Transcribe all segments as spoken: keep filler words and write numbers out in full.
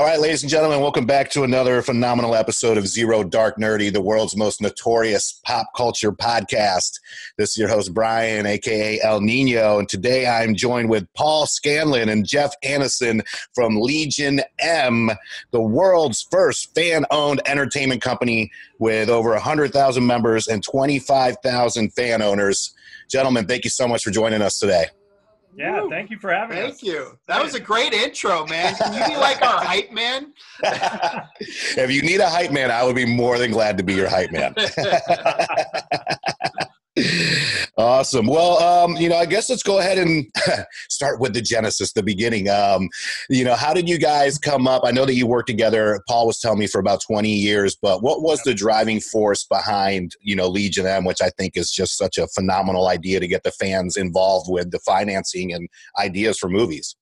All right, ladies and gentlemen, welcome back to another phenomenal episode of Zero Dark Nerdy, the world's most notorious pop culture podcast. This is your host, Brian, a k a. El Niño, and today I'm joined with Paul Scanlon and Jeff Annison from Legion M, the world's first fan-owned entertainment company with over one hundred thousand members and twenty-five thousand fan owners. Gentlemen, thank you so much for joining us today. Yeah, Woo. thank you for having thank us. Thank you. That was a great intro, man. Can you be like our hype man? If you need a hype man, I would be more than glad to be your hype man. Awesome. Well, um, you know, I guess let's go ahead and start with the genesis, the beginning. Um, you know, how did you guys come up? I know that you worked together, Paul was telling me, for about twenty years, but what was the driving force behind, you know, Legion M, which I think is just such a phenomenal idea to get the fans involved with the financing and ideas for movies?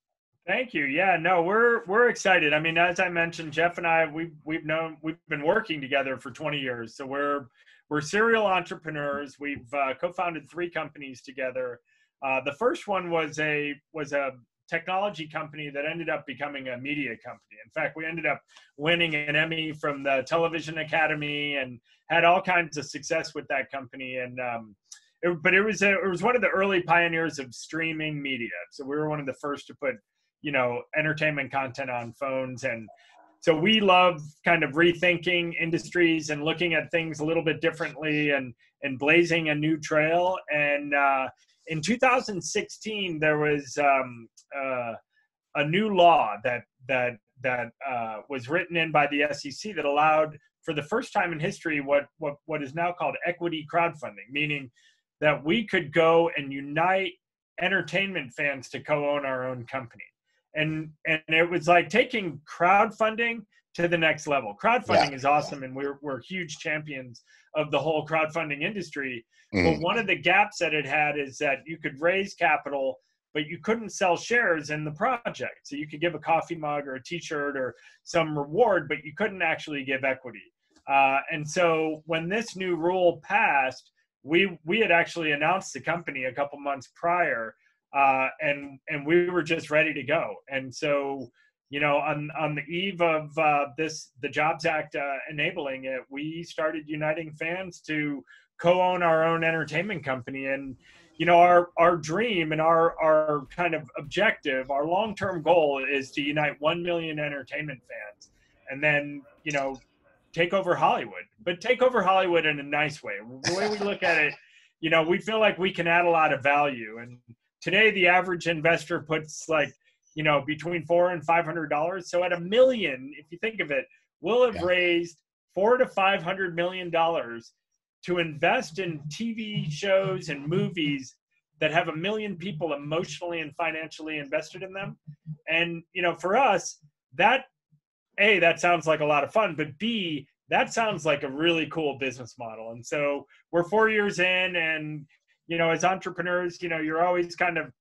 Thank you. Yeah, no, we're we're excited. I mean, as I mentioned, Jeff and I, we've we've known we've been working together for twenty years, so we're We're serial entrepreneurs. We've uh, co-founded three companies together. Uh, the first one was a was a technology company that ended up becoming a media company. In fact, we ended up winning an Emmy from the Television Academy and had all kinds of success with that company. And um, it, but it was a, it was one of the early pioneers of streaming media. So we were one of the first to put, you know, entertainment content on phones. And so we love kind of rethinking industries and looking at things a little bit differently and, and blazing a new trail. And uh, in two thousand sixteen, there was um, uh, a new law that, that, that uh, was written in by the S E C that allowed, for the first time in history, what, what, what is now called equity crowdfunding, meaning that we could go and unite entertainment fans to co-own our own company. And and it was like taking crowdfunding to the next level. Crowdfunding yeah. is awesome, and we're we're huge champions of the whole crowdfunding industry. Mm. But one of the gaps that it had is that you could raise capital, but you couldn't sell shares in the project. So you could give a coffee mug or a T-shirt or some reward, but you couldn't actually give equity. Uh, and so when this new rule passed, we we had actually announced the company a couple months prior. Uh, and and we were just ready to go. And so, you know, on on the eve of uh, this, the Jobs Act uh, enabling it, we started uniting fans to co-own our own entertainment company. And, you know, our our dream and our our kind of objective, our long-term goal is to unite one million entertainment fans, and then, you know, take over Hollywood. But take over Hollywood in a nice way. The way we look at it, you know, we feel like we can add a lot of value. And today, the average investor puts like, you know, between four and five hundred dollars. So at a million, if you think of it, we'll have yeah. raised four to five hundred million dollars to invest in T V shows and movies that have a million people emotionally and financially invested in them. And, you know, for us, that A, that sounds like a lot of fun, but B, that sounds like a really cool business model. And so we're four years in, and you know, as entrepreneurs, you know, you're always kind of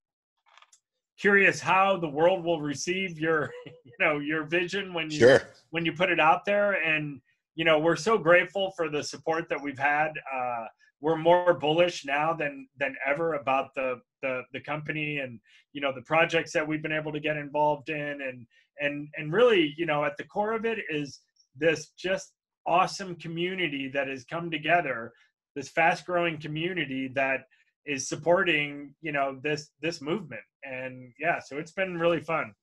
curious how the world will receive your, you know, your vision when you, sure. when you put it out there. And, you know, we're so grateful for the support that we've had. Uh, we're more bullish now than, than ever about the, the, the company and, you know, the projects that we've been able to get involved in. And, and, and really, you know, at the core of it is this just awesome community that has come together, this fast growing community that is supporting, you know, this, this movement. And yeah, so it's been really fun.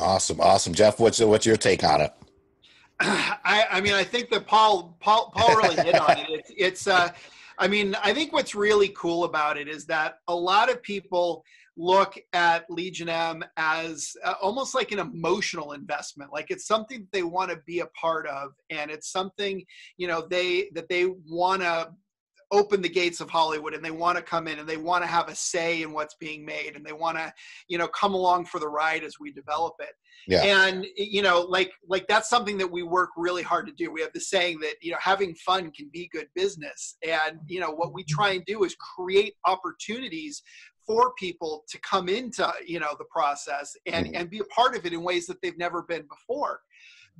Awesome. Awesome. Jeff, what's, what's your take on it? I, I mean, I think that Paul, Paul, Paul really hit on it. It's, it's uh, I mean, I think what's really cool about it is that a lot of people look at Legion M as uh, almost like an emotional investment. Like it's something that they want to be a part of. And it's something, you know, they, that they want to open the gates of Hollywood, and they want to come in and they want to have a say in what's being made. And they want to, you know, come along for the ride as we develop it. Yeah. And, you know, like, like that's something that we work really hard to do. We have the saying that, you know, having fun can be good business. And, you know, what we try and do is create opportunities for people to come into, you know, the process and, mm-hmm. and be a part of it in ways that they've never been before.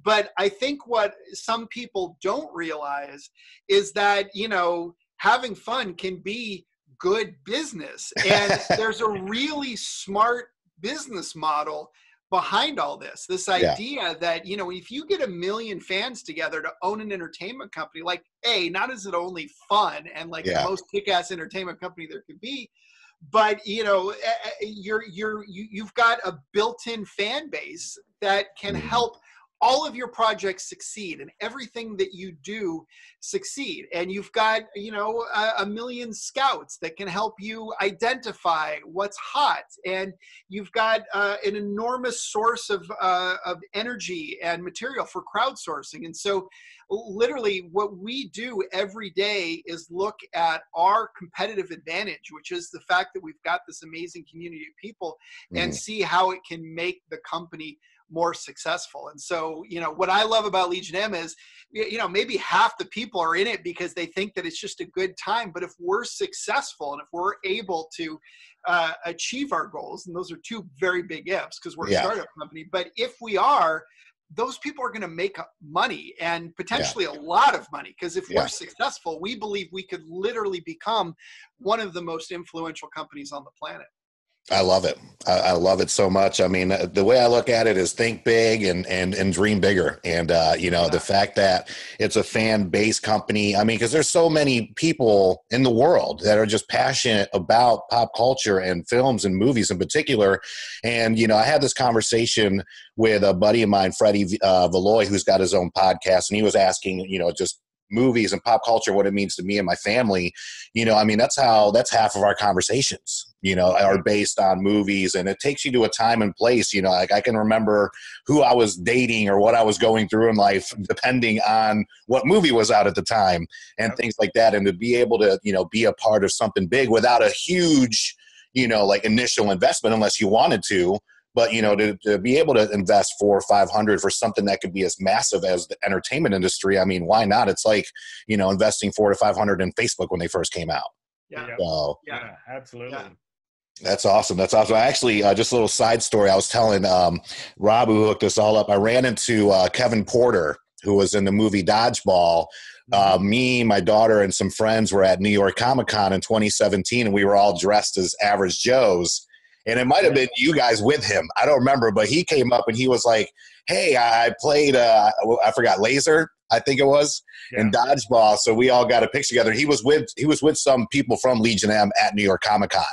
But I think what some people don't realize is that, you know, having fun can be good business. And there's a really smart business model behind all this, this idea yeah. that, you know, if you get a million fans together to own an entertainment company, like, A, not is it only fun and like yeah. the most kick-ass entertainment company there could be, but, you know, you're, you're, you, you've got a built-in fan base that can mm-hmm. help all of your projects succeed and everything that you do succeed. And you've got, you know, a, a million scouts that can help you identify what's hot. And you've got uh, an enormous source of, uh, of energy and material for crowdsourcing. And so literally what we do every day is look at our competitive advantage, which is the fact that we've got this amazing community of people mm. and see how it can make the company more successful. And so, you know, what I love about Legion M is, you know, maybe half the people are in it because they think that it's just a good time. But if we're successful and if we're able to uh, achieve our goals, and those are two very big ifs because we're yeah. a startup company, but if we are, those people are going to make money and potentially yeah. a lot of money. Because if yeah. we're successful, we believe we could literally become one of the most influential companies on the planet. I love it. I love it so much. I mean, the way I look at it is think big and, and, and dream bigger. And, uh, you know, the fact that it's a fan based company, I mean, cause there's so many people in the world that are just passionate about pop culture and films and movies in particular. And, you know, I had this conversation with a buddy of mine, Freddie uh, Valoy, who's got his own podcast, and he was asking, you know, just movies and pop culture, what it means to me and my family. You know, I mean, that's how, that's half of our conversations, you know, are based on movies, and it takes you to a time and place. You know, like I can remember who I was dating or what I was going through in life, depending on what movie was out at the time and okay. things like that. And to be able to, you know, be a part of something big without a huge, you know, like initial investment, unless you wanted to, but, you know, to, to be able to invest four or five hundred for something that could be as massive as the entertainment industry. I mean, why not? It's like, you know, investing four to five hundred in Facebook when they first came out. Yeah. So, yeah, absolutely. Yeah. That's awesome. That's awesome. I actually, uh, just a little side story. I was telling um, Rob, who hooked us all up, I ran into uh, Kevin Porter, who was in the movie Dodgeball. Uh, me, my daughter, and some friends were at New York Comic Con in twenty seventeen, and we were all dressed as Average Joes. And it might have been you guys with him. I don't remember, but he came up and he was like, hey, I played, uh, I forgot, Laser, I think it was, yeah. and Dodgeball. So we all got a picture together. He was with he was with some people from Legion M at New York Comic Con.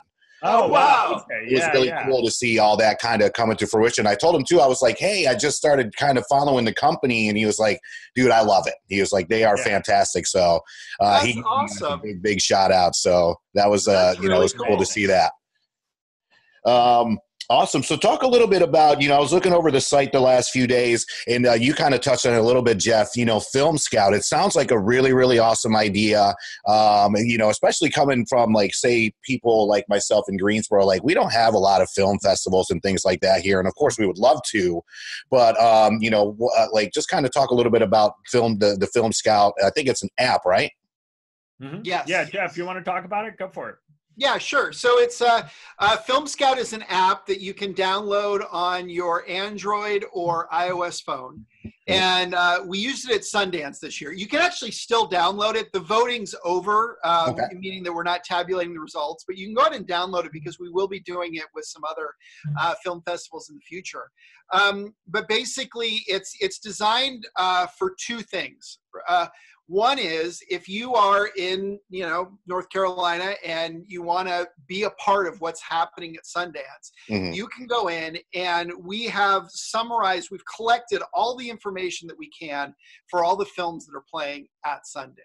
Oh, wow. Okay. It was yeah, really yeah. cool to see all that kind of coming to fruition. I told him, too, I was like, hey, I just started kind of following the company. And he was like, dude, I love it. He was like, they are yeah. fantastic. So uh, he awesome. A big, big shout out. So that was, uh, you really know, it was cool, cool to see that. Um, awesome. So talk a little bit about, you know, I was looking over the site the last few days, and uh, you kind of touched on it a little bit, Jeff, you know, Film Scout. It sounds like a really, really awesome idea. Um, and, you know, especially coming from like, say, people like myself in Greensboro, like we don't have a lot of film festivals and things like that here. And of course we would love to, but, um, you know, uh, like just kind of talk a little bit about film, the, the Film Scout. I think it's an app, right? Mm-hmm. Yes. Yeah. Jeff, you want to talk about it? Go for it. Yeah, sure. So it's uh, uh, Film Scout is an app that you can download on your Android or iOS phone. And uh, we used it at Sundance this year. You can actually still download it. The voting's over, um, okay. meaning that we're not tabulating the results. But you can go ahead and download it because we will be doing it with some other uh, film festivals in the future. Um, but basically, it's, it's designed uh, for two things. Uh, One is if you are in, you know, North Carolina and you want to be a part of what's happening at Sundance, mm-hmm. you can go in and we have summarized, we've collected all the information that we can for all the films that are playing at Sundance.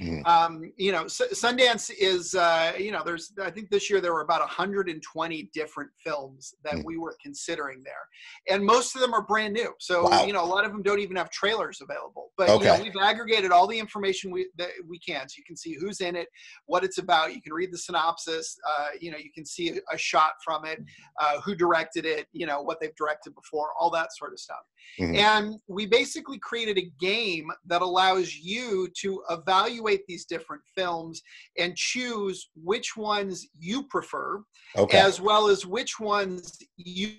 Mm-hmm. Um, you know, S- Sundance is, uh, you know, there's, I think this year there were about one hundred twenty different films that mm-hmm. we were considering there. And most of them are brand new. So, wow. you know, a lot of them don't even have trailers available. But okay. you know, we've aggregated all the information information we, that we can, so you can see who's in it, what it's about. You can read the synopsis, uh, you know, you can see a, a shot from it, uh, who directed it, you know, what they've directed before, all that sort of stuff. Mm-hmm. And we basically created a game that allows you to evaluate these different films and choose which ones you prefer, okay. as well as which ones you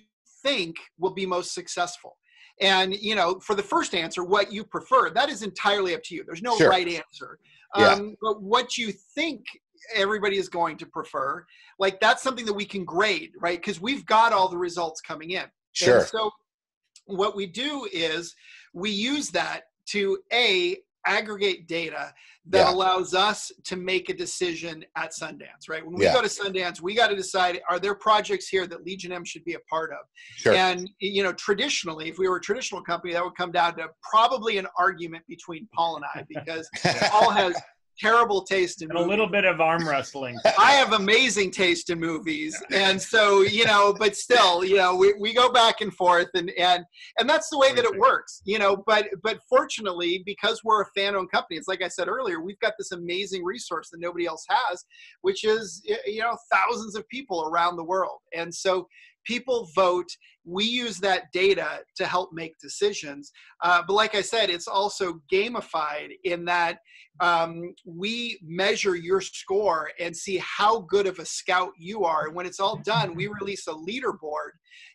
think will be most successful. And, you know, for the first answer, what you prefer, that is entirely up to you. There's no sure. right answer. Um, yeah. But what you think everybody is going to prefer, like that's something that we can grade, right? Because we've got all the results coming in. Sure. And so what we do is we use that to A, aggregate data that yeah. allows us to make a decision at Sundance, right? When we yeah. go to Sundance, we got to decide, are there projects here that Legion M should be a part of? Sure. And, you know, traditionally, if we were a traditional company, that would come down to probably an argument between Paul and I, because Paul has terrible taste in and movies. A little bit of arm wrestling. I have amazing taste in movies. Yeah. And so, you know, but still, you know, we, we go back and forth, and, and, and that's the way that it works, you know, but, but fortunately, because we're a fan owned company, it's like I said earlier, we've got this amazing resource that nobody else has, which is, you know, thousands of people around the world. And so people vote. We use that data to help make decisions. Uh, but like I said, it's also gamified in that um, we measure your score and see how good of a scout you are. And when it's all done, we release a leaderboard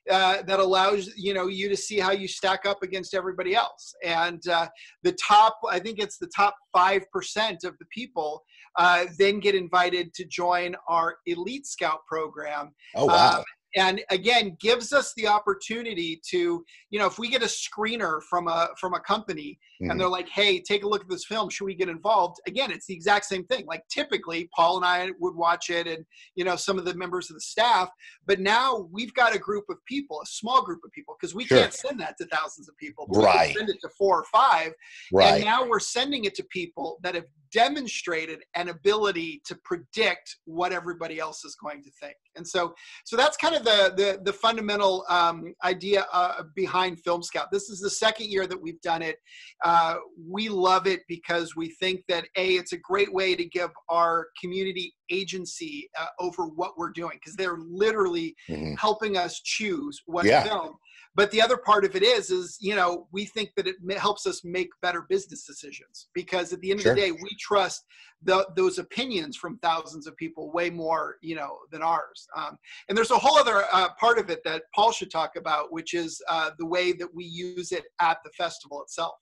uh, that allows you know you to see how you stack up against everybody else. And uh, the top, I think it's the top five percent of the people uh, then get invited to join our Elite Scout program. Oh, wow. Um, And again, gives us the opportunity to, you know, if we get a screener from a from a company mm-hmm. and they're like, hey, take a look at this film, should we get involved? Again, it's the exact same thing. Like typically, Paul and I would watch it and, you know, some of the members of the staff. But now we've got a group of people, a small group of people, because we sure. can't send that to thousands of people. But right. we can send it to four or five. Right. And now we're sending it to people that have demonstrated an ability to predict what everybody else is going to think. And so, so that's kind of the, the, the fundamental um, idea uh, behind Film Scout. This is the second year that we've done it. Uh, we love it because we think that A, it's a great way to give our community agency uh, over what we're doing, because they're literally mm-hmm. helping us choose what yeah. film. But the other part of it is, is, you know, we think that it helps us make better business decisions, because at the end sure. of the day, we trust the, those opinions from thousands of people way more, you know, than ours. Um, and there's a whole other uh, part of it that Paul should talk about, which is uh, the way that we use it at the festival itself.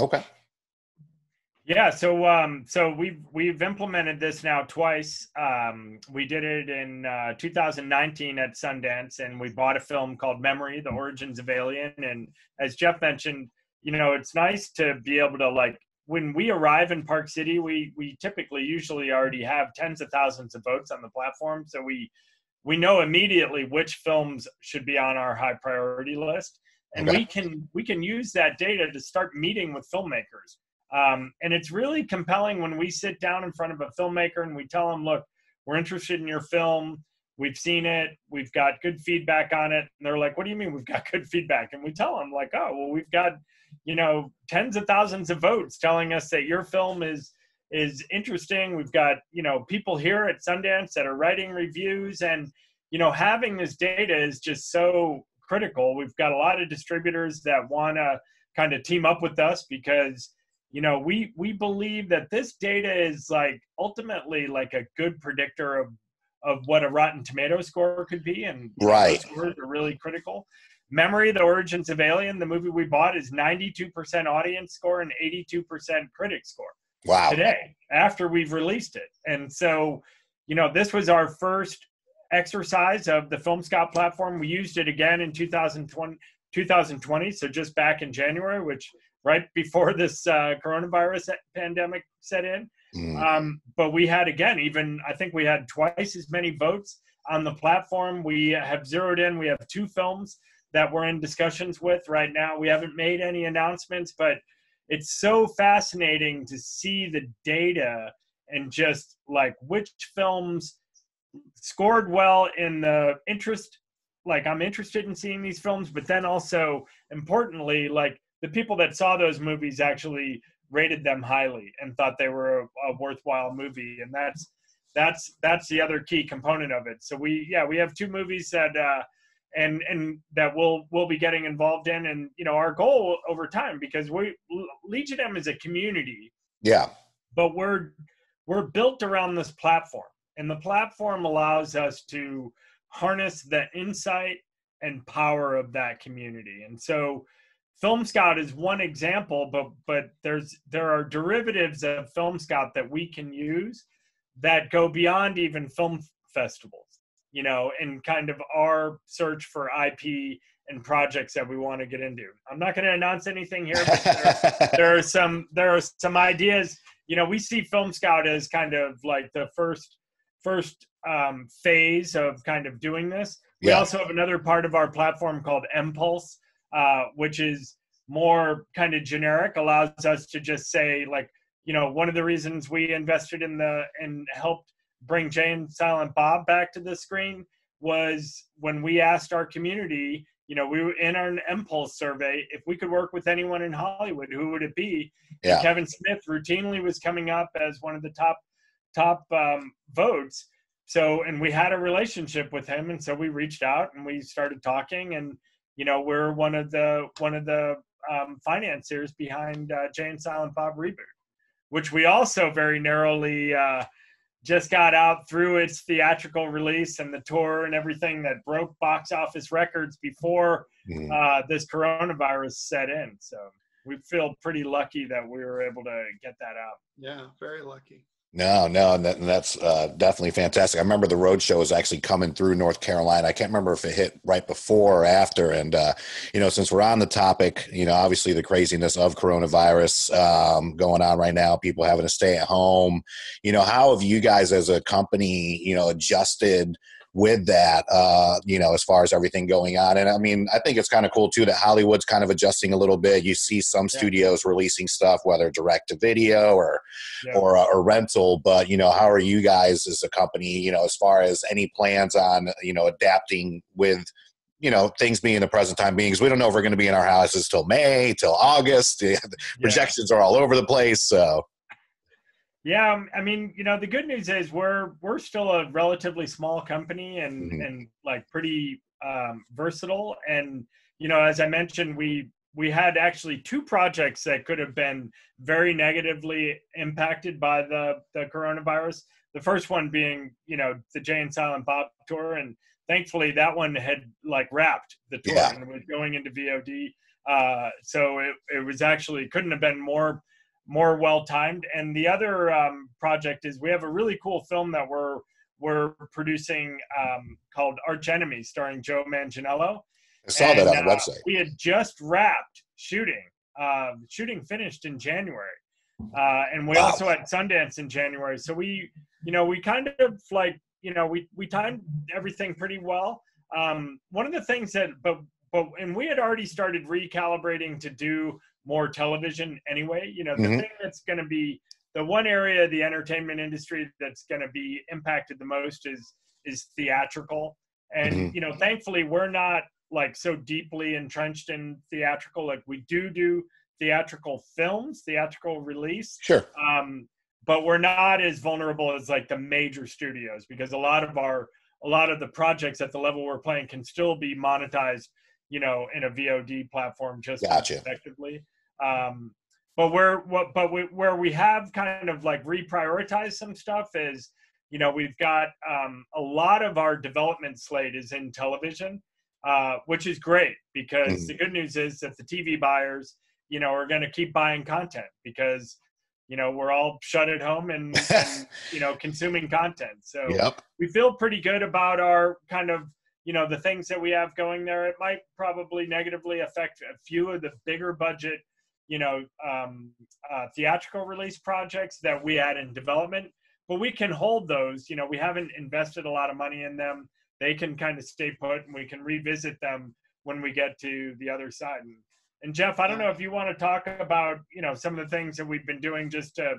Okay. Yeah, so um, so we've we've implemented this now twice. Um, we did it in uh, two thousand nineteen at Sundance, and we bought a film called Memory: The Origins of Alien. And as Jeff mentioned, you know, it's nice to be able to, like, when we arrive in Park City, we we typically usually already have tens of thousands of votes on the platform, so we we know immediately which films should be on our high priority list, and okay. we can we can use that data to start meeting with filmmakers. Um, and it's really compelling when we sit down in front of a filmmaker and we tell them, look, we're interested in your film. We've seen it. We've got good feedback on it. And they're like, what do you mean we've got good feedback? And we tell them, like, oh, well, we've got, you know, tens of thousands of votes telling us that your film is, is interesting. We've got, you know, people here at Sundance that are writing reviews, and, you know, having this data is just so critical. We've got a lot of distributors that want to kind of team up with us, because you know, we, we believe that this data is, like, ultimately like a good predictor of, of what a Rotten Tomato score could be. And right. scores are really critical. Memory, The Origins of Alien, the movie we bought, is ninety-two percent audience score and eighty-two percent critic score. Wow. Today, after we've released it. And so, you know, this was our first exercise of the Film Scout platform. We used it again in two thousand twenty, two thousand twenty, so just back in January, which right before this uh, coronavirus pandemic set in. Mm. Um, but we had, again, even, I think we had twice as many votes on the platform. We have zeroed in. We have two films that we're in discussions with right now. We haven't made any announcements, but it's so fascinating to see the data and just, like, which films scored well in the interest. Like, I'm interested in seeing these films, but then also, importantly, like, the people that saw those movies actually rated them highly and thought they were a, a worthwhile movie. And that's, that's, that's the other key component of it. So we, yeah, we have two movies that, uh, and, and that we'll, we'll be getting involved in. And, you know, our goal over time, because we, Legion M is a community. Yeah. But we're, we're built around this platform, and the platform allows us to harness the insight and power of that community. And so, Film Scout is one example, but but there's there are derivatives of Film Scout that we can use that go beyond even film festivals, you know, and kind of our search for I P and projects that we want to get into. I'm not going to announce anything here, but there, are, there are some there are some ideas. You know, we see Film Scout as kind of like the first first um, phase of kind of doing this. We yeah. also have another part of our platform called M-Pulse, uh, which is more kind of generic, allows us to just say, like, you know, one of the reasons we invested in the and helped bring Jay and Silent Bob back to the screen was when we asked our community, you know, we were in our M-Pulse survey, if we could work with anyone in Hollywood, who would it be? Yeah. And Kevin Smith routinely was coming up as one of the top top um, votes. So, and we had a relationship with him, and so we reached out and we started talking, and, you know, we're one of the one of the um, financiers behind uh, Jay and Silent Bob Reboot, which we also very narrowly uh, just got out through its theatrical release and the tour and everything that broke box office records before mm. uh, this coronavirus set in. So we feel pretty lucky that we were able to get that out. Yeah, very lucky. No, no, and, that, and that's uh, definitely fantastic. I remember the roadshow was actually coming through North Carolina. I can't remember if it hit right before or after. And, uh, you know, since we're on the topic, you know, obviously the craziness of coronavirus um, going on right now, people having to stay at home, you know, how have you guys as a company, you know, adjusted with that, uh, you know, as far as everything going on? And I mean, I think it's kind of cool too, that Hollywood's kind of adjusting a little bit. You see some yeah. studios releasing stuff, whether direct to video or, yeah. or, uh, or rental, but you know, how are you guys as a company, you know, as far as any plans on, you know, adapting with, you know, things being the present time being, because we don't know if we're going to be in our houses till May, till August, the projections yeah. are all over the place. So. Yeah, I mean, you know, the good news is we're we're still a relatively small company and mm-hmm. and like pretty um, versatile. And you know, as I mentioned, we we had actually two projects that could have been very negatively impacted by the the coronavirus. The first one being, you know, the Jay and Silent Bob tour, and thankfully that one had like wrapped the tour yeah. and was going into V O D. Uh, so it it was actually couldn't have been more. more well-timed. And the other um, project is we have a really cool film that we're we're producing um, called Arch Enemy, starring Joe Manganiello. I saw and, that on the uh, website. We had just wrapped shooting. Uh, shooting finished in January. Uh, and we wow. also had Sundance in January. So we, you know, we kind of like, you know, we, we timed everything pretty well. Um, one of the things that, but, but, and we had already started recalibrating to do more television anyway, you know, the mm-hmm. thing that's going to be the one area of the entertainment industry that's going to be impacted the most is, is theatrical. And, mm-hmm. you know, thankfully we're not like so deeply entrenched in theatrical. Like we do do theatrical films, theatrical release, sure, um, but we're not as vulnerable as like the major studios, because a lot of our, a lot of the projects at the level we're playing can still be monetized, you know, in a V O D platform just gotcha. Effectively. Um, but where, what, but we, where we have kind of like reprioritized some stuff is, you know, we've got um, a lot of our development slate is in television, uh, which is great because mm. the good news is that the T V buyers, you know, are going to keep buying content because, you know, we're all shut at home and, and you know, consuming content. So yep. we feel pretty good about our kind of, you know, the things that we have going there. It might probably negatively affect a few of the bigger budget, you know, um, uh, theatrical release projects that we had in development, but we can hold those. You know, we haven't invested a lot of money in them. They can kind of stay put and we can revisit them when we get to the other side. And, and Jeff, I don't know if you want to talk about, you know, some of the things that we've been doing just to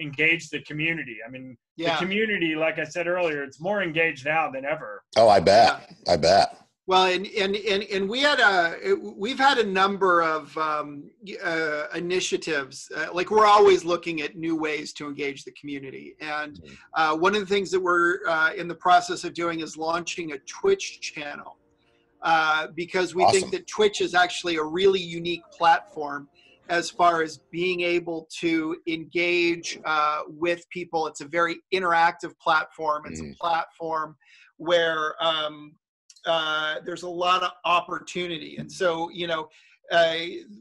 engage the community. I mean, yeah. the community, like I said earlier, it's more engaged now than ever. Oh, I bet. Yeah. I bet. Well, and, and and and we had a we've had a number of um, uh, initiatives. Uh, like we're always looking at new ways to engage the community, and uh, one of the things that we're uh, in the process of doing is launching a Twitch channel uh, because we awesome. think that Twitch is actually a really unique platform as far as being able to engage uh, with people. It's a very interactive platform. It's mm. a platform where um, Uh, there's a lot of opportunity. And so, you know, uh,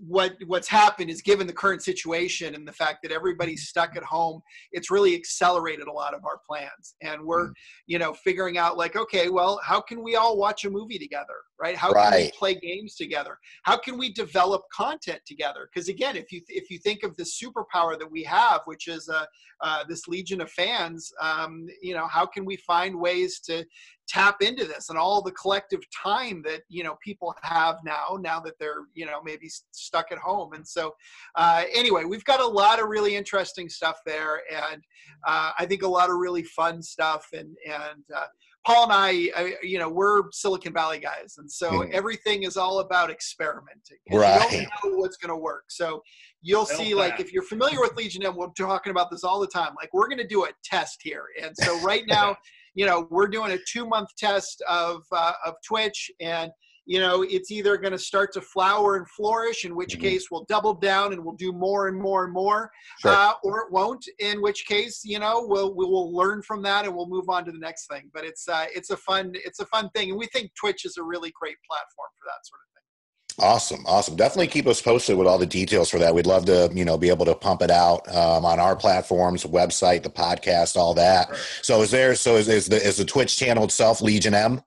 what what's happened is, given the current situation and the fact that everybody's stuck at home, it's really accelerated a lot of our plans. And we're, you know, figuring out like, okay, well, how can we all watch a movie together, right? How right. can we play games together? How can we develop content together? Because again, if you if you think of the superpower that we have, which is uh, uh, this legion of fans, um, you know, how can we find ways to tap into this and all the collective time that, you know, people have now, now that they're, you know, maybe stuck at home. And so uh, anyway, we've got a lot of really interesting stuff there. And uh, I think a lot of really fun stuff. And, and uh, Paul and I, I, you know, we're Silicon Valley guys. And so mm. everything is all about experimenting. Right. You don't know what's going to work. So you'll Little see, plan. Like, if you're familiar with Legion M, we're talking about this all the time. Like, we're going to do a test here. And so right now, you know, we're doing a two-month test of uh, of Twitch, and you know, it's either going to start to flower and flourish, in which mm-hmm. case we'll double down and we'll do more and more and more, sure. uh, or it won't, in which case, you know, we'll we will learn from that and we'll move on to the next thing. But it's uh, it's a fun it's a fun thing, and we think Twitch is a really great platform for that sort of thing. Awesome. Awesome. Definitely keep us posted with all the details for that. We'd love to, you know, be able to pump it out um, on our platforms, website, the podcast, all that. Sure. So is there, so is, is the, is the Twitch channel itself Legion M?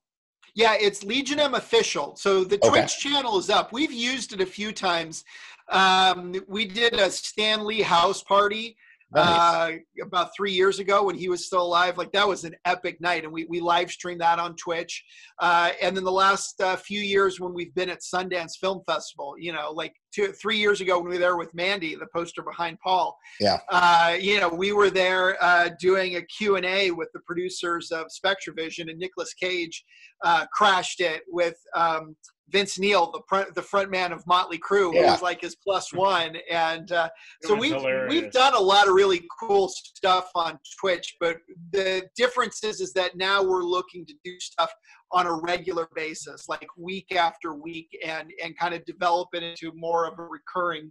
Yeah, it's Legion M Official. So the okay. Twitch channel is up. We've used it a few times. Um, we did a Stan Lee house party. Nice. Uh, about three years ago when he was still alive. Like, that was an epic night, and we, we live streamed that on Twitch. Uh, and then the last uh, few years when we've been at Sundance Film Festival, you know, like two, three years ago when we were there with Mandy, the poster behind Paul, yeah. Uh, you know, we were there uh, doing a Q and A with the producers of Spectrovision, and Nicolas Cage uh, crashed it with um, Vince Neil, the front, the front man of Motley Crue, yeah. who was like his plus one. And uh, so we've, hilarious. we've done a lot of really cool stuff on Twitch, but the difference is, is that now we're looking to do stuff on a regular basis, like week after week, and, and kind of develop it into more of a recurring,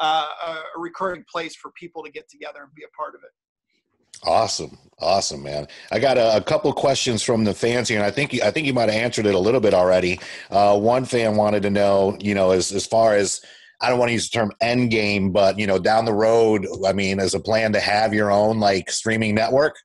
uh, a recurring place for people to get together and be a part of it. Awesome. Awesome, man. I got a, a couple questions from the fans here, and I think you, I think you might have answered it a little bit already. Uh, one fan wanted to know, you know, as, as far as, I don't want to use the term end game, but, you know, down the road, I mean, as a plan to have your own, like, streaming network?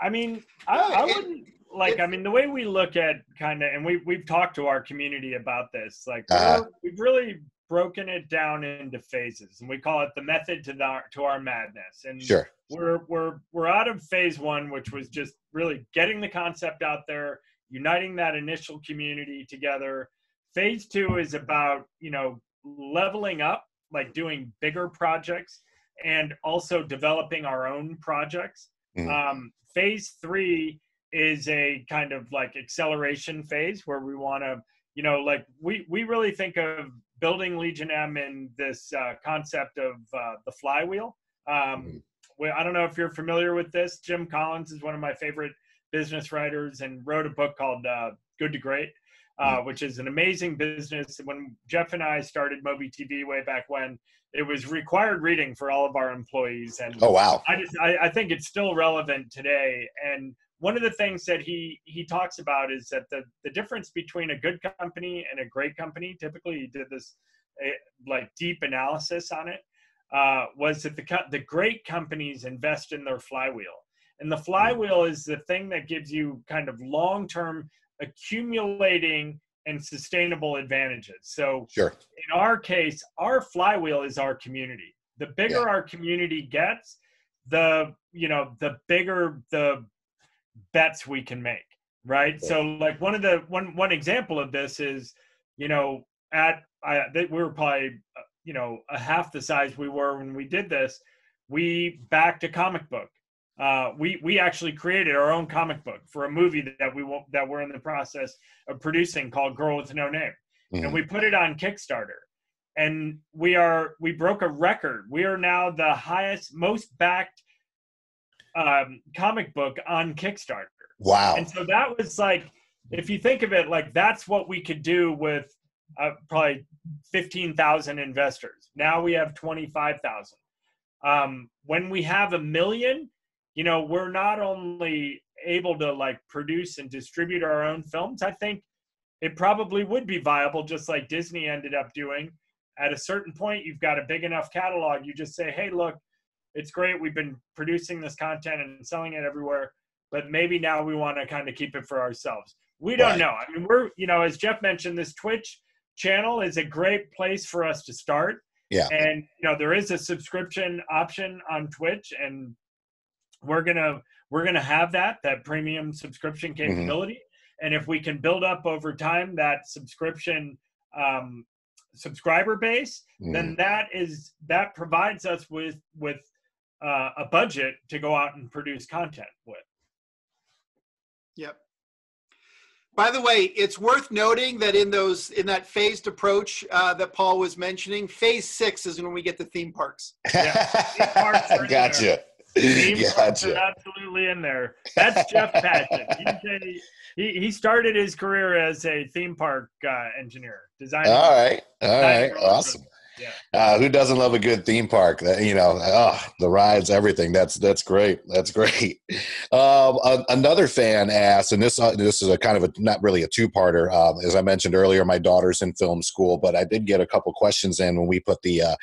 I mean, I, I wouldn't, like, I mean, the way we look at kind of, and we, we've talked to our community about this, like, uh, we've really broken it down into phases, and we call it the method to the to our madness. And sure. we're we're we're out of phase one, which was just really getting the concept out there, uniting that initial community together. Phase two is about, you know, leveling up, like doing bigger projects, and also developing our own projects. Mm-hmm. Um, phase three is a kind of like acceleration phase where we want to, you know, like we we really think of building Legion M in this uh, concept of uh, the flywheel. Um, we, I don't know if you're familiar with this. Jim Collins is one of my favorite business writers, and wrote a book called uh, Good to Great, uh, which is an amazing business. When Jeff and I started MobiTV way back when, it was required reading for all of our employees. And oh, wow. I, just, I, I think it's still relevant today. And one of the things that he, he talks about is that the, the difference between a good company and a great company, typically he did this like deep analysis on it, uh, was that the, the great companies invest in their flywheel. And the flywheel is the thing that gives you kind of long-term accumulating and sustainable advantages. So sure. in our case, our flywheel is our community. The bigger yeah. our community gets, the, you know, the bigger the bets we can make, right? Yeah. So like one of the one one example of this is, you know, at I we were probably, you know, a half the size we were when we did this. We backed a comic book. Uh, we we actually created our own comic book for a movie that we won't, that we're in the process of producing called Girl with No Name, mm-hmm. and we put it on Kickstarter, and we are we broke a record. We are now the highest, most backed Um, comic book on Kickstarter. Wow. And so that was like, if you think of it, like that's what we could do with uh, probably fifteen thousand investors. Now we have twenty-five thousand. Um, when we have a million, you know, we're not only able to like produce and distribute our own films. I think it probably would be viable, just like Disney ended up doing. At a certain point, you've got a big enough catalog. You just say, hey, look, it's great. We've been producing this content and selling it everywhere, but maybe now we want to kind of keep it for ourselves. We don't right. know. I mean, we're, you know, as Jeff mentioned, this Twitch channel is a great place for us to start. Yeah. And, you know, there is a subscription option on Twitch, and we're going to, we're going to have that, that premium subscription capability. Mm-hmm. And if we can build up over time that subscription, um, subscriber base, mm. then that is that provides us with with uh, a budget to go out and produce content with. Yep. By the way, it's worth noting that in those in that phased approach uh, that Paul was mentioning, phase six is when we get the theme parks. Yeah, theme parks are gotcha. Theme gotcha. Parks are absolutely in there. That's Jeff Patton. He, he he started his career as a theme park uh, engineer. Design. All right. All right. Awesome. Yeah. Uh, who doesn't love a good theme park? That, you know, oh, the rides, everything. That's that's great. That's great. Um, a, another fan asked, and this uh, this is a kind of a not really a two parter. Uh, as I mentioned earlier, my daughter's in film school, but I did get a couple questions in when we put the uh,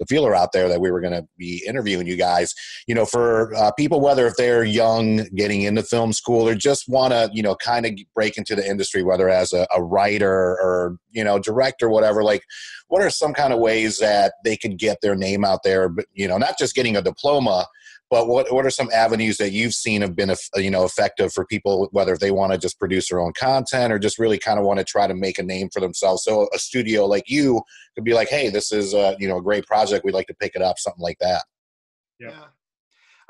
the feeler out there that we were going to be interviewing you guys. You know, for uh, people, whether if they're young, getting into film school, or just want to, you know, kind of break into the industry, whether as a, a writer or, you know, director, whatever. Like, what are some kind of ways that they could get their name out there, but, you know, not just getting a diploma, but what, what are some avenues that you've seen have been, you know, effective for people, whether they want to just produce their own content or just really kind of want to try to make a name for themselves? So a studio like you could be like, hey, this is a, you know, a great project. We'd like to pick it up, something like that. Yeah. yeah.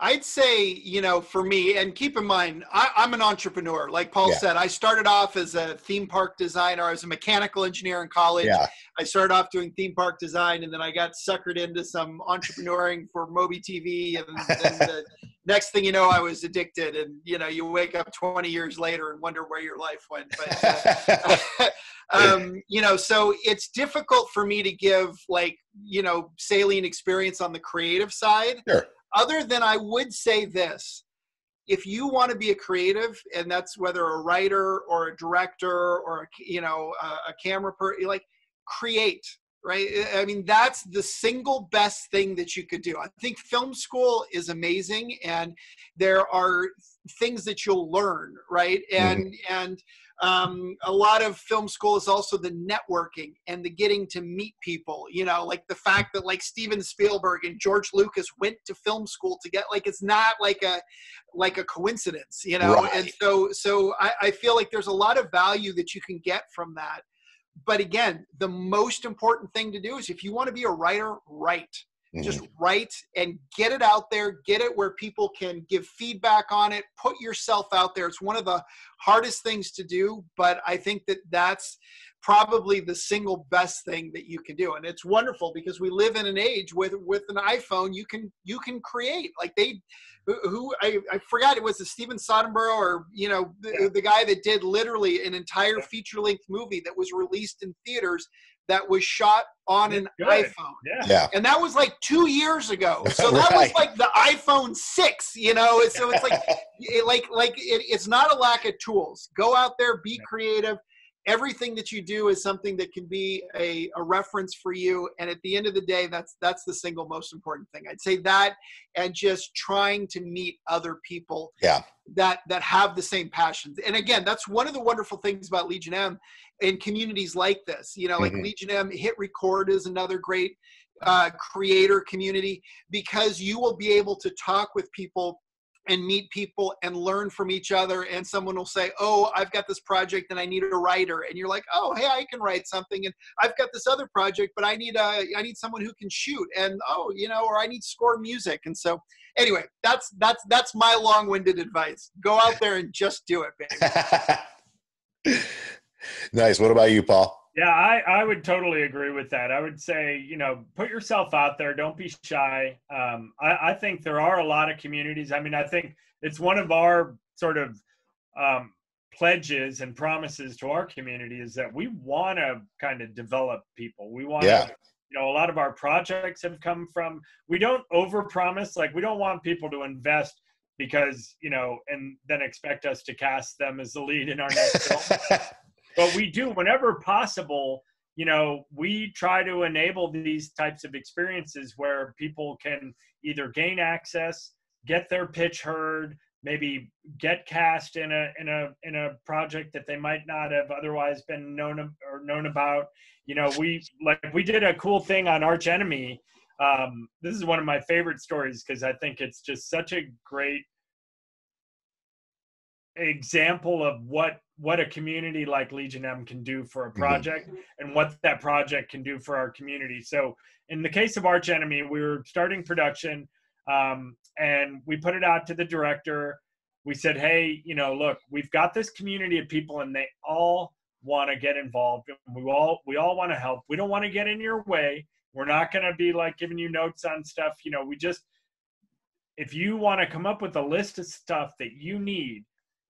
I'd say, you know, for me, and keep in mind, I, I'm an entrepreneur. Like Paul yeah. said, I started off as a theme park designer. I was a mechanical engineer in college. Yeah. I started off doing theme park design, and then I got suckered into some entrepreneuring for MobiTV. And, and the next thing you know, I was addicted. And, you know, you wake up twenty years later and wonder where your life went. But, uh, um, you know, so it's difficult for me to give, like, you know, salient experience on the creative side. Sure. Other than I would say this, if you want to be a creative, and that's whether a writer or a director or, a, you know, a, a camera person, like, create, right? I mean, that's the single best thing that you could do. I think film school is amazing, and there are things that you'll learn, right? And, mm-hmm. and um, a lot of film school is also the networking and the getting to meet people, you know, like the fact that, like, Steven Spielberg and George Lucas went to film school to get, like, it's not like a, like a coincidence, you know? Right. And so, so I, I feel like there's a lot of value that you can get from that. But again, the most important thing to do is, if you want to be a writer, write. Mm-hmm. Just write and get it out there, get it where people can give feedback on it, put yourself out there. It's one of the hardest things to do, but I think that that's probably the single best thing that you can do. And it's wonderful, because we live in an age with, with an iPhone, you can, you can create, like, they, who I, I forgot, it was the Steven Soderbergh, or, you know, the, yeah. the guy that did literally an entire feature length movie that was released in theaters that was shot on an Good. iPhone. Yeah. yeah. And that was like two years ago. So that right. was like the iPhone six, you know? So it's like, it, like, like it, it's not a lack of tools. Go out there, be yeah. creative. Everything that you do is something that can be a, a reference for you. And at the end of the day, that's, that's the single most important thing. I'd say that, and just trying to meet other people yeah. that, that have the same passions. And again, that's one of the wonderful things about Legion M and communities like this, you know, like mm-hmm. Legion M, Hit Record is another great uh, creator community, because you will be able to talk with people and meet people and learn from each other. And someone will say, oh, I've got this project and I need a writer. And you're like, oh, hey, I can write something. And I've got this other project, but I need a, I need someone who can shoot. And, oh, you know, or I need to score music. And so anyway, that's, that's, that's my long-winded advice. Go out there and just do it, baby. Nice. What about you, Paul? Yeah, I, I would totally agree with that. I would say, you know, put yourself out there. Don't be shy. Um, I, I think there are a lot of communities. I mean, I think it's one of our sort of um, pledges and promises to our community is that we want to kind of develop people. We want yeah. to, you know, a lot of our projects have come from, we don't overpromise. Like, we don't want people to invest because, you know, and then expect us to cast them as the lead in our next film. But we do, whenever possible, you know, we try to enable these types of experiences where people can either gain access, get their pitch heard, maybe get cast in a in a in a project that they might not have otherwise been known or known about. You know, we like we did a cool thing on Arch Enemy. Um, this is one of my favorite stories because I think it's just such a great example of what what a community like Legion M can do for a project, mm-hmm. and what that project can do for our community. So in the case of Arch Enemy, we were starting production. Um, and we put it out to the director. We said, hey, you know, look, we've got this community of people and they all want to get involved. We all, we all want to help. We don't want to get in your way. We're not going to be like giving you notes on stuff. You know, we just, if you want to come up with a list of stuff that you need,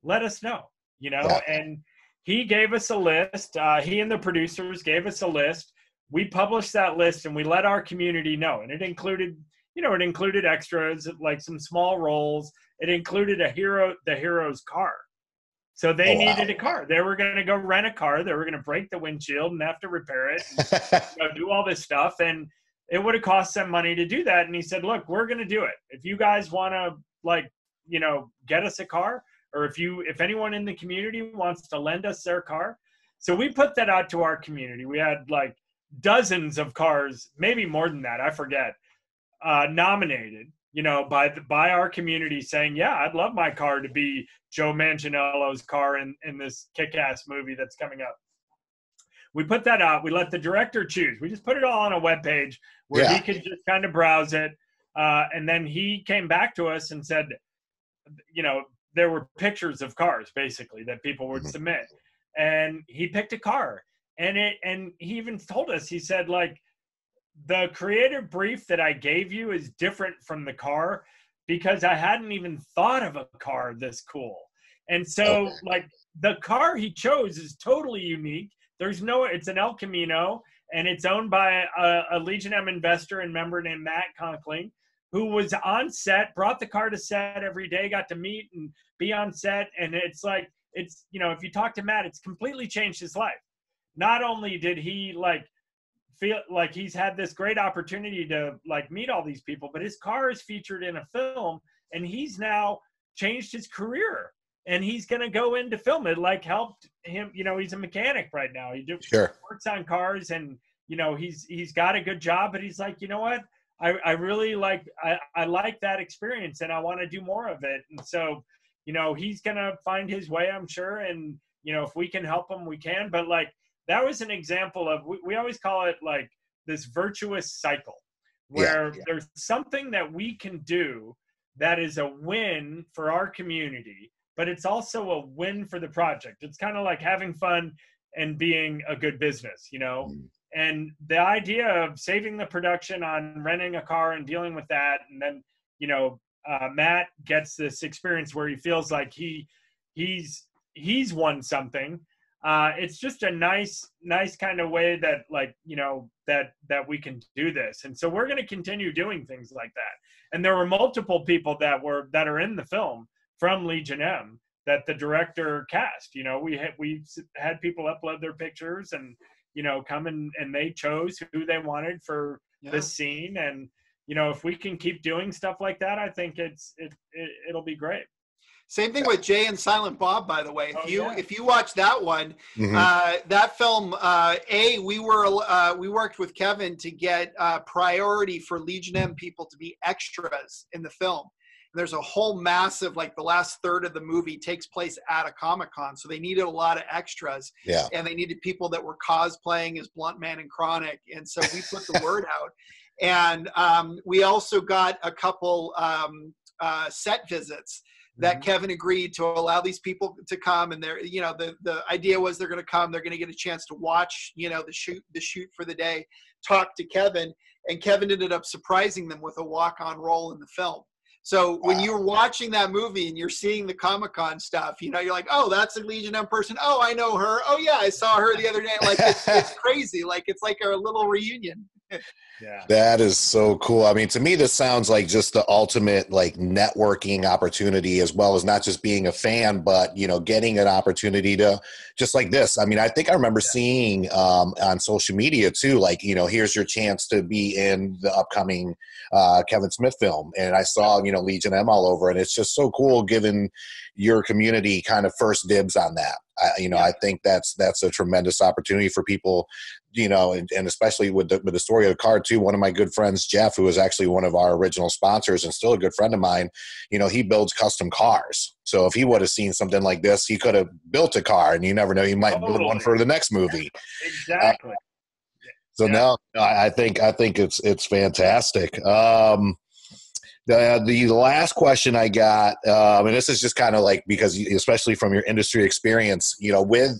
let us know, you know, yeah. And he gave us a list. Uh, he and the producers gave us a list. We published that list and we let our community know. And it included, you know, it included extras, like some small roles. It included a hero, the hero's car. So they oh, wow. needed a car. They were going to go rent a car. They were going to break the windshield and have to repair it, and, you know, do all this stuff. And it would have cost them money to do that. And he said, look, we're going to do it. If you guys want to, like, you know, get us a car, or if you, if anyone in the community wants to lend us their car. So we put that out to our community. We had like dozens of cars, maybe more than that. I forget. Uh, nominated, you know, by the, by our community saying, yeah, I'd love my car to be Joe Manganiello's car in, in this kick-ass movie that's coming up. We put that out. We let the director choose. We just put it all on a webpage where yeah. he could just kind of browse it. Uh, and then he came back to us and said, you know, there were pictures of cars, basically, that people would mm-hmm. submit. And he picked a car. And it, and he even told us, he said, like, the creative brief that I gave you is different from the car because I hadn't even thought of a car this cool. And so okay. like the car he chose is totally unique. There's no, it's an El Camino and it's owned by a, a Legion M investor and member named Matt Conkling, who was on set, brought the car to set every day, got to meet and be on set. And it's like, it's, you know, if you talk to Matt, it's completely changed his life. Not only did he like, feel like he's had this great opportunity to like meet all these people, but his car is featured in a film and he's now changed his career and he's going to go into film. It like helped him, you know, he's a mechanic right now. He do, sure. works on cars and, you know, he's, he's got a good job, but he's like, you know what? I, I really like, I, I like that experience and I want to do more of it. And so, you know, he's going to find his way, I'm sure. And, you know, if we can help him, we can, but like, that was an example of, we, we always call it like this virtuous cycle where yeah, yeah. there's something that we can do that is a win for our community, but it's also a win for the project. It's kind of like having fun and being a good business, you know? Mm. And the idea of saving the production on renting a car and dealing with that. And then, you know, uh, Matt gets this experience where he feels like he he's he's won something. Uh, it's just a nice, nice kind of way that like, you know, that, that we can do this. And so we're going to continue doing things like that. And there were multiple people that were, that are in the film from Legion M that the director cast, you know, we had, we had people upload their pictures and, you know, come and, and they chose who they wanted for yeah. this scene. And, you know, if we can keep doing stuff like that, I think it's, it, it it'll be great. Same thing with Jay and Silent Bob, by the way. If oh, you yeah. if you watch that one, mm-hmm. uh, that film, uh, a we were uh, we worked with Kevin to get uh, priority for Legion M people to be extras in the film. And there's a whole massive, like the last third of the movie takes place at a Comic-Con, so they needed a lot of extras. Yeah, and they needed people that were cosplaying as Blunt Man and Chronic, and so we put the word out. And um, we also got a couple um, uh, set visits. That Kevin agreed to allow these people to come, and they're, you know, the the idea was they're going to come, they're going to get a chance to watch, you know, the shoot the shoot for the day, talk to Kevin, and Kevin ended up surprising them with a walk-on role in the film. So wow. when you're watching that movie and you're seeing the Comic-Con stuff, you know, you're like, oh, that's a Legion M person. Oh, I know her. Oh yeah, I saw her the other day. Like it's, it's crazy. Like it's like a little reunion. Yeah. That is so cool. I mean, to me, this sounds like just the ultimate like networking opportunity, as well as not just being a fan, but, you know, getting an opportunity to just like this. I mean, I think I remember yeah. seeing um, on social media too, like, you know, here's your chance to be in the upcoming uh, Kevin Smith film. And I saw, you know, Legion M all over, and it's just so cool given your community kind of first dibs on that. I, you know, yeah. I think that's, that's a tremendous opportunity for people, you know, and, and especially with the, with the story of the card too. One of my good friends, Jeff, who is actually one of our original sponsors and still a good friend of mine, you know, he builds custom cars. So if he would have seen something like this, he could have built a car, and you never know, he might totally. build one for the next movie. Exactly. Uh, so yeah. now I think, I think it's, it's fantastic. Um, The, the last question I got, um, and this is just kind of like, because especially from your industry experience, you know, with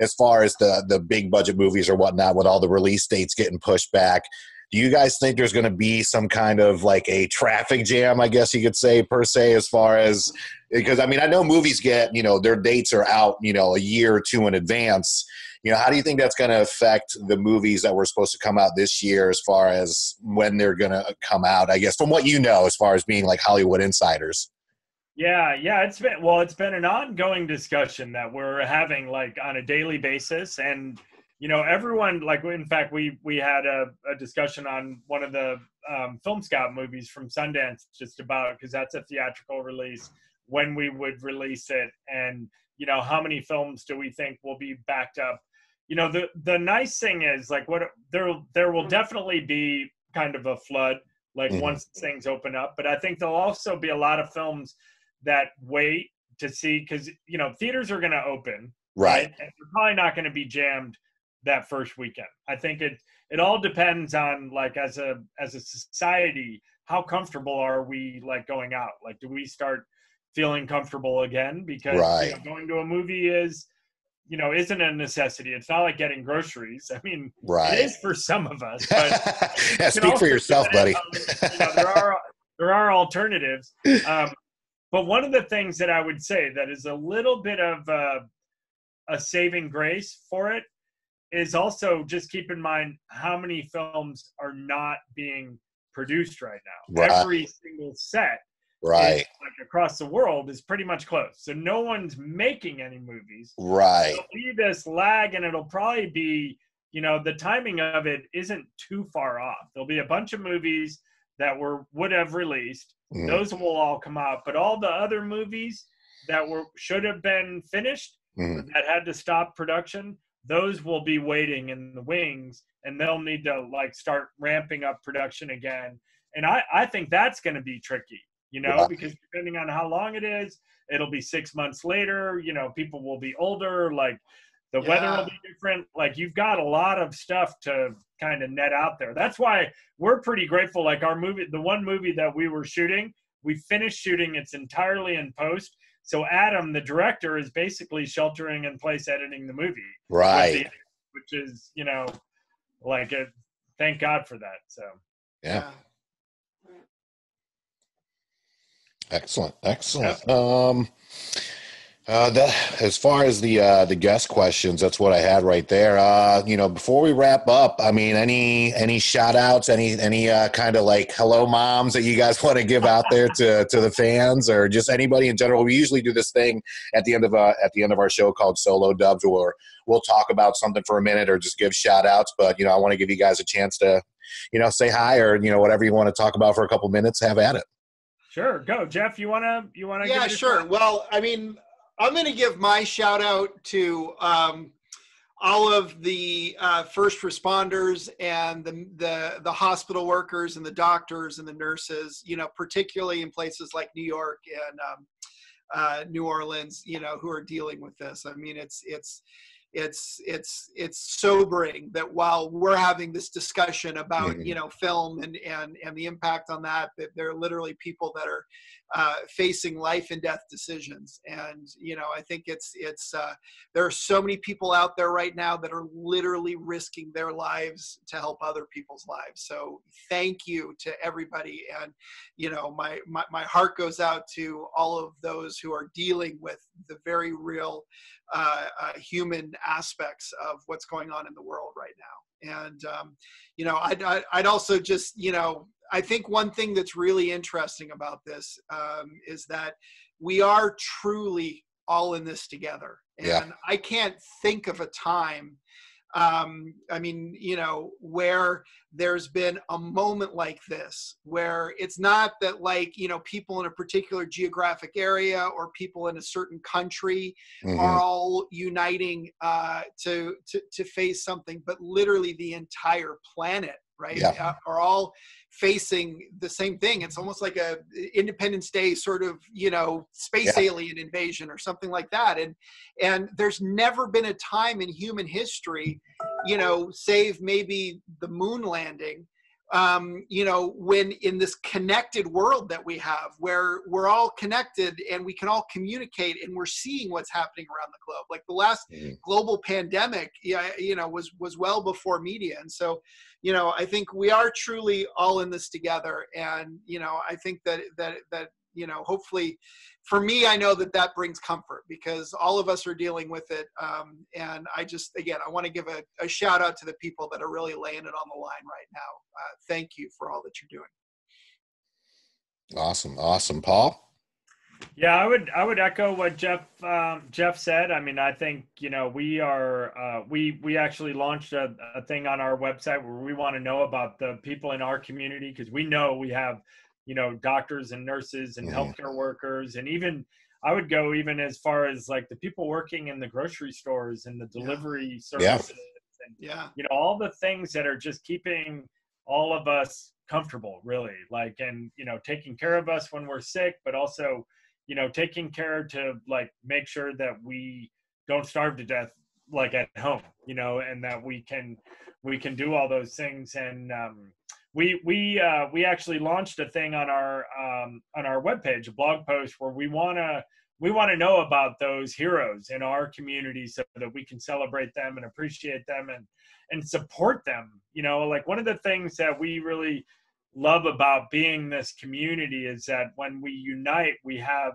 as far as the, the big budget movies or whatnot, with all the release dates getting pushed back, do you guys think there's going to be some kind of like a traffic jam, I guess you could say, per se, as far as, because I mean, I know movies get, you know, their dates are out, you know, a year or two in advance. You know, how do you think that's going to affect the movies that were supposed to come out this year as far as when they're going to come out, I guess, from what you know, as far as being like Hollywood insiders? Yeah, yeah, it's been, well, it's been an ongoing discussion that we're having like on a daily basis. And, you know, everyone, like, in fact, we, we had a, a discussion on one of the um, Film Scout movies from Sundance just about, because that's a theatrical release, when we would release it. And, you know, how many films do we think will be backed up? You know, the, the nice thing is, like, what there, there will definitely be kind of a flood, like, mm-hmm. once things open up. But I think there'll also be a lot of films that wait to see, because, you know, theaters are going to open. Right. right? And they're probably not going to be jammed that first weekend. I think it, it all depends on, like, as a, as a society, how comfortable are we, like, going out? Like, do we start feeling comfortable again? Because right. you know, going to a movie is... you know, isn't a necessity. It's not like getting groceries. I mean, right. it is for some of us. But yeah, speak for yourself, buddy. You know, there are there are alternatives. Um, but one of the things that I would say that is a little bit of uh, a saving grace for it is also just keep in mind how many films are not being produced right now. Right. Every single set right is, like, across the world is pretty much closed, so no one's making any movies. Right there'll be this lag, and it'll probably be, you know, the timing of it isn't too far off. There'll be a bunch of movies that were would have released, mm. those will all come out, but all the other movies that were should have been finished, mm. that had to stop production, those will be waiting in the wings, and they'll need to, like, start ramping up production again. And i i think that's going to be tricky. You know, right. because depending on how long it is, it'll be six months later, you know, people will be older, like the yeah. weather will be different. Like, you've got a lot of stuff to kind of net out there. That's why we're pretty grateful. Like, our movie, the one movie that we were shooting, we finished shooting, it's entirely in post. So Adam, the director, is basically sheltering in place, editing the movie. Right. Which is, you know, like, a, thank God for that. So, yeah. Excellent, excellent. Um, uh, that, as far as the uh, the guest questions, that's what I had right there. Uh, you know, before we wrap up, I mean, any any shout outs, any any uh, kind of like hello moms that you guys want to give out there to to the fans, or just anybody in general? We usually do this thing at the end of uh, at the end of our show called Solo Dubs, where we'll talk about something for a minute or just give shout outs. But, you know, I want to give you guys a chance to, you know, say hi, or, you know, whatever you want to talk about for a couple minutes. Have at it. Sure. Go, Jeff. You want to, you want to? Yeah, sure. Time? Well, I mean, I'm going to give my shout out to um, all of the uh, first responders and the, the, the hospital workers and the doctors and the nurses, you know, particularly in places like New York and um, uh, New Orleans, you know, who are dealing with this. I mean, it's, it's, it's, it's, it's sobering that while we're having this discussion about, you know, film and, and, and the impact on that, that there are literally people that are uh, facing life and death decisions. And, you know, I think it's, it's, uh, there are so many people out there right now that are literally risking their lives to help other people's lives. So thank you to everybody. And, you know, my, my, my heart goes out to all of those who are dealing with the very real uh, uh, human aspects of what's going on in the world right now. And, um, you know, I'd, I'd also just, you know, I think one thing that's really interesting about this um, is that we are truly all in this together. And yeah. I can't think of a time, um, I mean, you know, where there's been a moment like this, where it's not that, like, you know, people in a particular geographic area or people in a certain country mm-hmm. are all uniting uh, to, to, to face something, but literally the entire planet. Right? Yeah. Uh, are all facing the same thing. It's almost like a Independence Day sort of, you know, space yeah. alien invasion or something like that. And, and there's never been a time in human history, you know, save maybe the moon landing, um, you know, when in this connected world that we have, where we're all connected and we can all communicate and we're seeing what's happening around the globe. Like the last mm-hmm. global pandemic, yeah, you know, was, was well before media. And so, you know, I think we are truly all in this together. And, you know, I think that, that, that, you know, hopefully for me, I know that that brings comfort because all of us are dealing with it. Um, and I just, again, I want to give a, a shout out to the people that are really laying it on the line right now. Uh, thank you for all that you're doing. Awesome. Awesome. Paul? Yeah, I would, I would echo what Jeff, um, Jeff said. I mean, I think, you know, we are, uh, we, we actually launched a, a thing on our website where we want to know about the people in our community, because we know we have, you know, doctors and nurses and healthcare workers. And even, I would go even as far as like the people working in the grocery stores and the delivery yeah. services. Yeah. And, yeah. you know, all the things that are just keeping all of us comfortable, really, like, and, you know, taking care of us when we're sick, but also, you know, taking care to like, make sure that we don't starve to death, like at home, you know, and that we can, we can do all those things. And, um, We we uh, we actually launched a thing on our um, on our webpage, a blog post where we wanna we wanna know about those heroes in our community so that we can celebrate them and appreciate them and and support them. You know, like one of the things that we really love about being this community is that when we unite, we have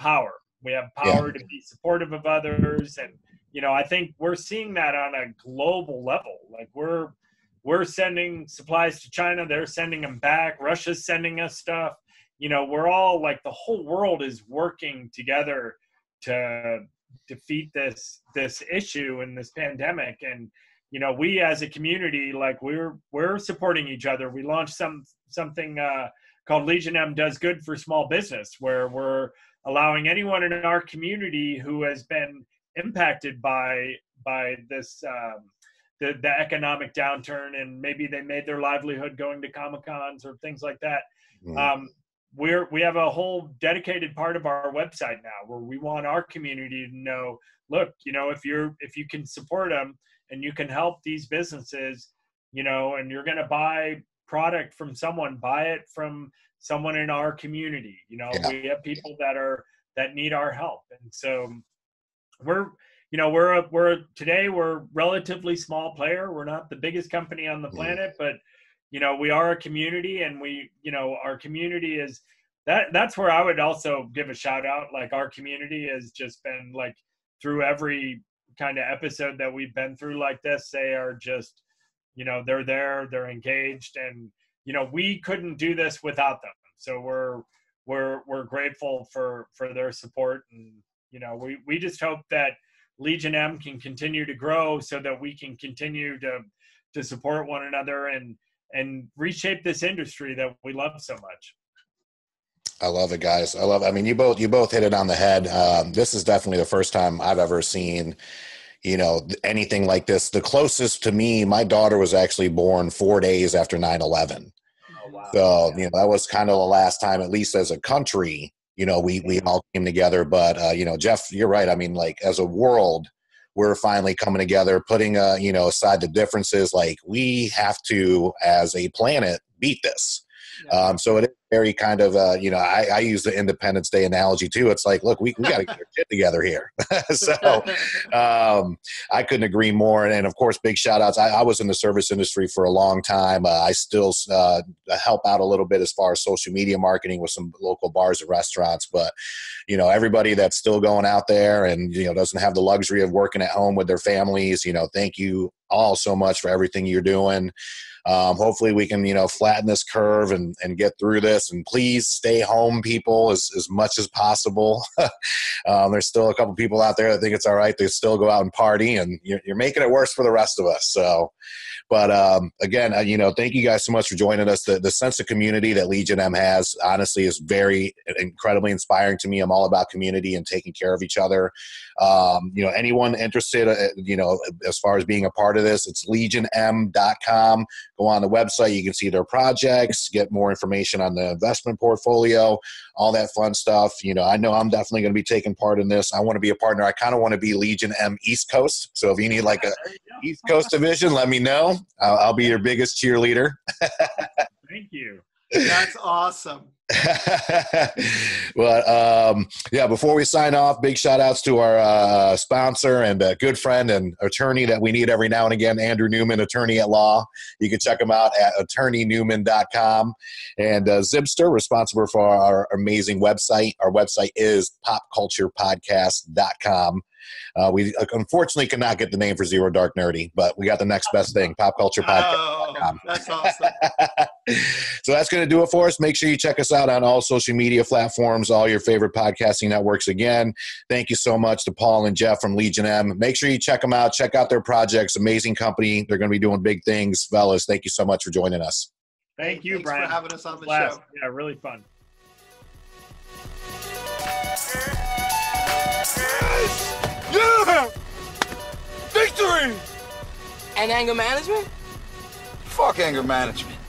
power. We have power yeah. to be supportive of others, and you know, I think we're seeing that on a global level. Like we're We're sending supplies to China. They're sending them back. Russia's sending us stuff. You know, we're all like the whole world is working together to defeat this this issue and this pandemic. And you know, we as a community, like we're we're supporting each other. We launched some something uh, called Legion M Does Good for Small Business, where we're allowing anyone in our community who has been impacted by by this. Um, The, the economic downturn, and maybe they made their livelihood going to Comic-Cons or things like that. Mm. Um, we're, we have a whole dedicated part of our website now where we want our community to know, look, you know, if you're, if you can support them and you can help these businesses, you know, and you're going to buy product from someone, buy it from someone in our community. You know, yeah. we have people that are, that need our help. And so we're, You know, we're, a, we're today we're a relatively small player. We're not the biggest company on the planet, but, you know, we are a community, and we, you know, our community is that that's where I would also give a shout out. Like our community has just been like through every kind of episode that we've been through like this, they are just, you know, they're there, they're engaged, and, you know, we couldn't do this without them. So we're, we're, we're grateful for, for their support. And, you know, we, we just hope that Legion M can continue to grow so that we can continue to to support one another and and reshape this industry that we love so much. I love it, guys. I love it. I mean, you both you both hit it on the head. Um, this is definitely the first time I've ever seen, you know, anything like this. The closest to me, my daughter was actually born four days after nine eleven. Oh, wow. So, yeah. you know, that was kind of the last time, at least as a country, you know, we, we all came together, but, uh, you know, Jeff, you're right. I mean, like as a world, we're finally coming together, putting, uh, you know, aside the differences, like we have to, as a planet, beat this. Yeah. Um, so it is very kind of, uh, you know, I, I use the Independence Day analogy too. It's like, look, we, we got to get our shit together here. So um, I couldn't agree more. And, and of course, big shout outs. I, I was in the service industry for a long time. Uh, I still uh, help out a little bit as far as social media marketing with some local bars and restaurants. But, you know, everybody that's still going out there and, you know, doesn't have the luxury of working at home with their families, you know, thank you all so much for everything you're doing. Um, hopefully we can, you know, flatten this curve and, and get through this, and please stay home, people, as, as much as possible. um, there's still a couple people out there that think it's all right. They still go out and party, and you're, you're making it worse for the rest of us. So, but um, again, uh, you know, thank you guys so much for joining us. The, the sense of community that Legion M has, honestly, is very incredibly inspiring to me. I'm all about community and taking care of each other. Um, you know, anyone interested, uh, you know, as far as being a part of this, it's legion m dot com. Go on the website. You can see their projects, get more information on the investment portfolio, all that fun stuff. You know, I know I'm definitely going to be taking part in this. I want to be a partner. I kind of want to be Legion M East Coast. So if you need like a East Coast division, let me know. I'll, I'll be your biggest cheerleader. Thank you. That's awesome. But um, yeah, before we sign off, big shout outs to our uh, sponsor and uh, good friend and attorney that we need every now and again, Andrew Newman, attorney at law. You can check him out at attorney newman dot com. And uh, Zibster, responsible for our amazing website. Our website is pop culture podcast dot com. Uh, we unfortunately could not get the name for Zero Dark Nerdy, but we got the next best thing, Pop Culture Podcast. Oh, that's awesome. So that's going to do it for us. Make sure you check us out on all social media platforms, all your favorite podcasting networks. Again, thank you so much to Paul and Jeff from Legion M. Make sure you check them out. Check out their projects. Amazing company. They're going to be doing big things. Fellas, thank you so much for joining us. Thank you, Thanks Brian. for having us on the Blast. show. Yeah, really fun. Yes! Yeah! Victory! And anger management? Fuck anger management.